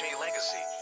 Jay Legacy.